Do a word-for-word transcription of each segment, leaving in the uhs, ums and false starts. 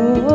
Hey!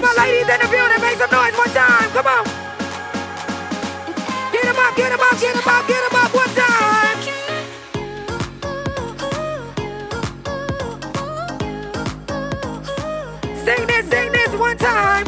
Come on, ladies in the building, make some noise one time. Come on. Get 'em up, get 'em up, get 'em up, get 'em up one time. Sing this, sing this one time.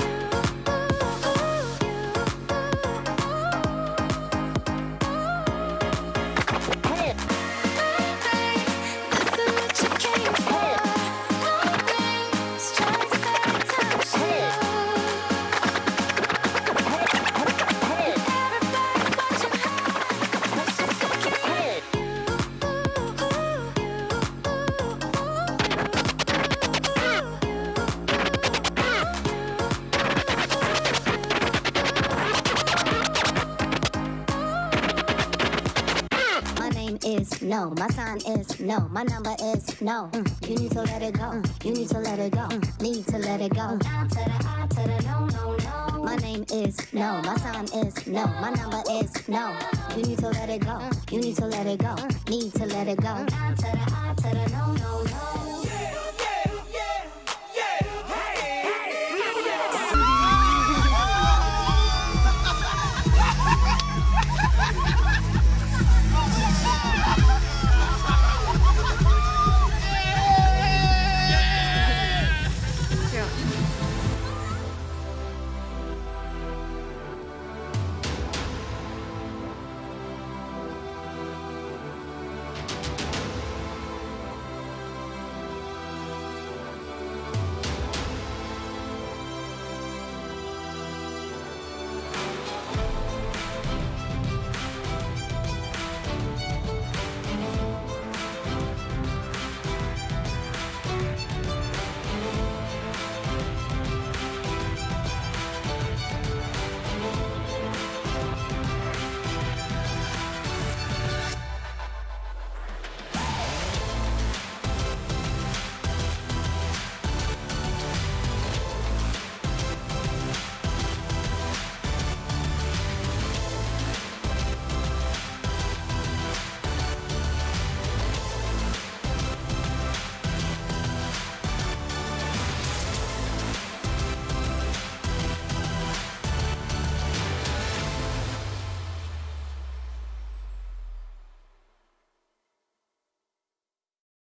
Is no, my sign is no, my number is no. Mm. You need to let it go. Mm. You need to let it go. Mm. Need to let it go. Down to the I to the no, no, no. My name is no, my sign is no, my number is no. You need to let it go. Mm. You need to let it go. Mm. Need to let it go. Down to the I